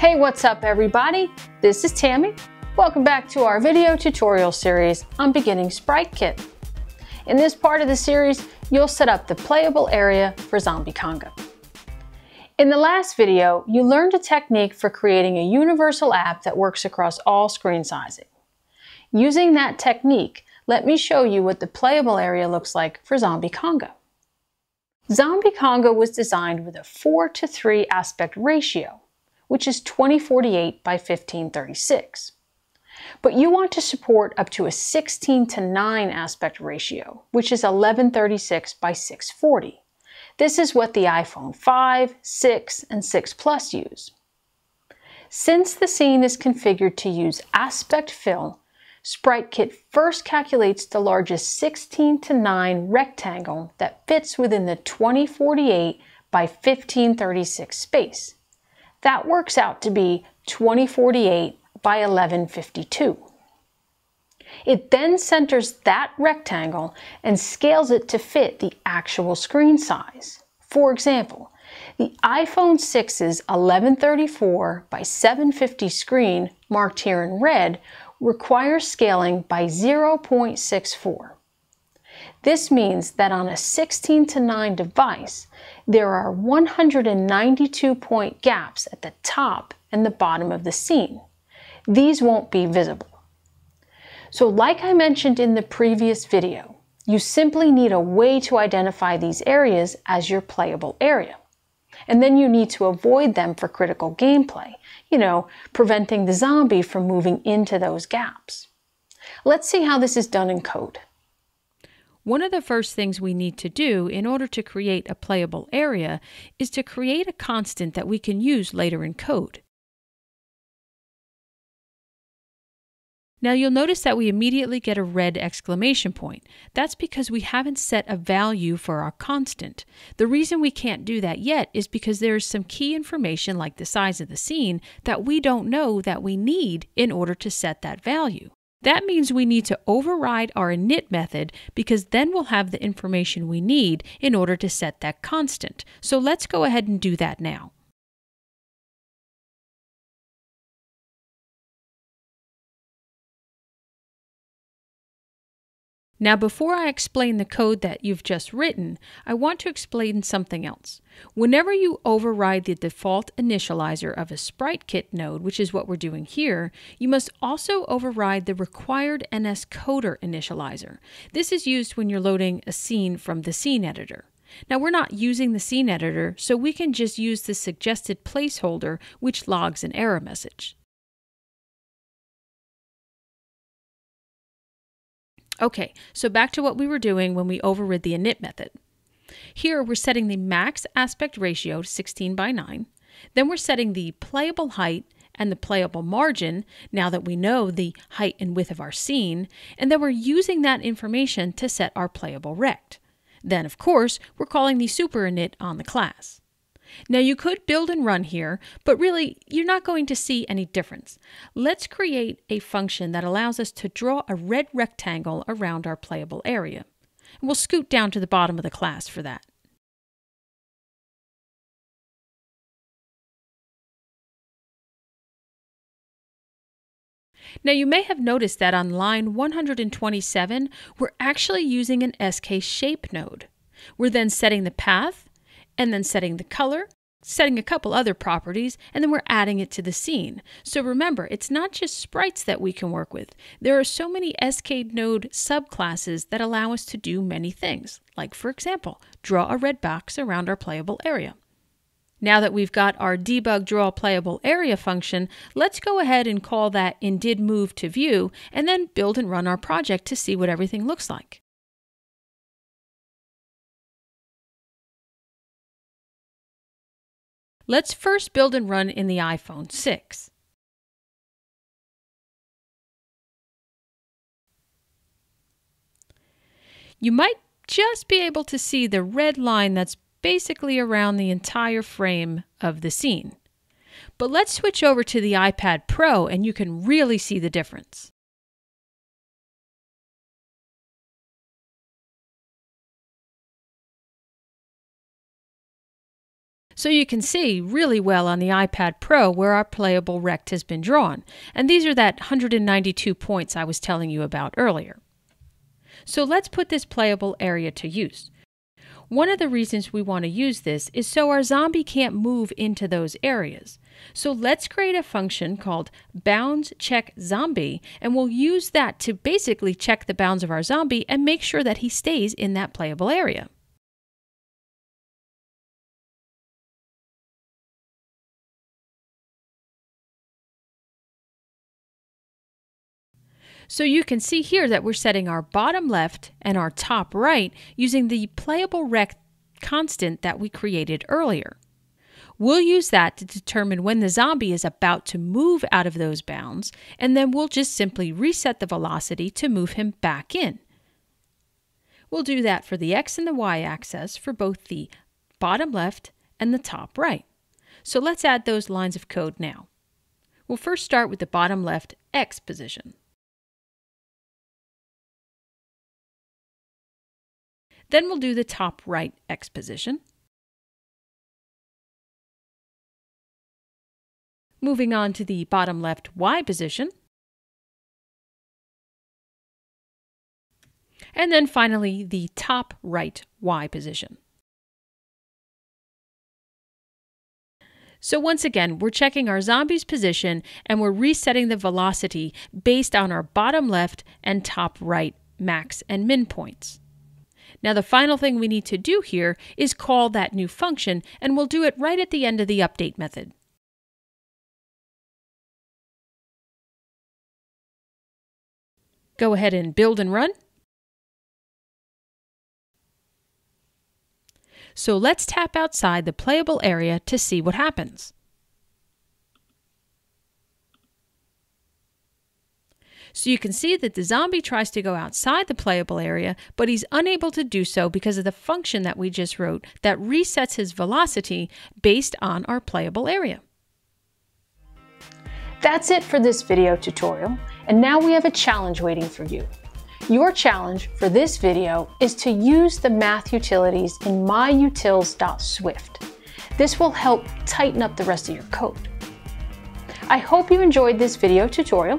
Hey, what's up everybody? This is Tammy. Welcome back to our video tutorial series on beginning SpriteKit. In this part of the series, you'll set up the playable area for Zombie Conga. In the last video, you learned a technique for creating a universal app that works across all screen sizing. Using that technique, let me show you what the playable area looks like for Zombie Conga. Zombie Conga was designed with a 4:3 aspect ratio, which is 2048 by 1536. But you want to support up to a 16:9 aspect ratio, which is 1136 by 640. This is what the iPhone 5, 6, and 6 Plus use. Since the scene is configured to use aspect fill, SpriteKit first calculates the largest 16:9 rectangle that fits within the 2048 by 1536 space. That works out to be 2048 by 1152. It then centers that rectangle and scales it to fit the actual screen size. For example, the iPhone 6's 1134 by 750 screen, marked here in red, requires scaling by 0.64. This means that on a 16:9 device, there are 192 point gaps at the top and the bottom of the scene. These won't be visible. So like I mentioned in the previous video, you simply need a way to identify these areas as your playable area. And then you need to avoid them for critical gameplay, preventing the zombie from moving into those gaps. Let's see how this is done in code. One of the first things we need to do in order to create a playable area is to create a constant that we can use later in code. Now you'll notice that we immediately get a red exclamation point. That's because we haven't set a value for our constant. The reason we can't do that yet is because there is some key information like the size of the scene that we don't know that we need in order to set that value. That means we need to override our init method because then we'll have the information we need in order to set that constant. So let's go ahead and do that now. Now, before I explain the code that you've just written, I want to explain something else. Whenever you override the default initializer of a SpriteKit node, which is what we're doing here, you must also override the required NSCoder initializer. This is used when you're loading a scene from the scene editor. Now, we're not using the scene editor, so we can just use the suggested placeholder, which logs an error message. Okay, so back to what we were doing when we overrid the init method. Here we're setting the max aspect ratio to 16:9. Then we're setting the playable height and the playable margin, now that we know the height and width of our scene, and then we're using that information to set our playable rect. Then, of course, we're calling the super init on the class. Now you could build and run here, but really you're not going to see any difference. Let's create a function that allows us to draw a red rectangle around our playable area. And we'll scoot down to the bottom of the class for that. Now you may have noticed that on line 127, we're actually using an SKShapeNode. We're then setting the path, and then setting the color, setting a couple other properties, and then we're adding it to the scene. So remember, it's not just sprites that we can work with. There are so many SKNode subclasses that allow us to do many things, like for example, draw a red box around our playable area. Now that we've got our debug draw playable area function, let's go ahead and call that inDid move to view, and then build and run our project to see what everything looks like. Let's first build and run in the iPhone 6. You might just be able to see the red line that's basically around the entire frame of the scene. But let's switch over to the iPad Pro and you can really see the difference. So you can see really well on the iPad Pro where our playable rect has been drawn. And these are that 192 points I was telling you about earlier. So let's put this playable area to use. One of the reasons we want to use this is so our zombie can't move into those areas. So let's create a function called bounds_check_zombie, and we'll use that to basically check the bounds of our zombie and make sure that he stays in that playable area. So you can see here that we're setting our bottom left and our top right using the playable rect constant that we created earlier. We'll use that to determine when the zombie is about to move out of those bounds, and then we'll just simply reset the velocity to move him back in. We'll do that for the X and the Y axis for both the bottom left and the top right. So let's add those lines of code now. We'll first start with the bottom left X position. Then we'll do the top right X position. Moving on to the bottom left Y position. And then finally the top right Y position. So once again, we're checking our zombie's position and we're resetting the velocity based on our bottom left and top right max and min points. Now the final thing we need to do here is call that new function, and we'll do it right at the end of the update method. Go ahead and build and run. So let's tap outside the playable area to see what happens. So you can see that the zombie tries to go outside the playable area, but he's unable to do so because of the function that we just wrote that resets his velocity based on our playable area. That's it for this video tutorial, and now we have a challenge waiting for you. Your challenge for this video is to use the math utilities in MyUtils.swift. This will help tighten up the rest of your code. I hope you enjoyed this video tutorial.